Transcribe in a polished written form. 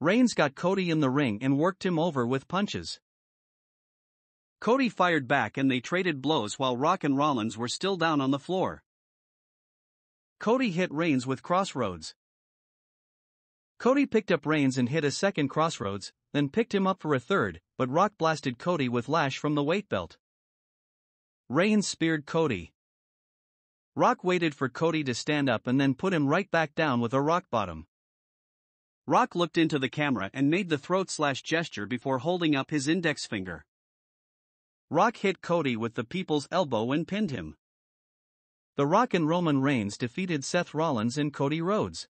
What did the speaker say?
Reigns got Cody in the ring and worked him over with punches. Cody fired back and they traded blows while Rock and Rollins were still down on the floor. Cody hit Reigns with crossroads. Cody picked up Reigns and hit a second crossroads, then picked him up for a third, but Rock blasted Cody with lash from the weight belt. Reigns speared Cody. Rock waited for Cody to stand up and then put him right back down with a rock bottom. Rock looked into the camera and made the throat slash gesture before holding up his index finger. Rock hit Cody with the people's elbow and pinned him. The Rock and Roman Reigns defeated Seth Rollins and Cody Rhodes.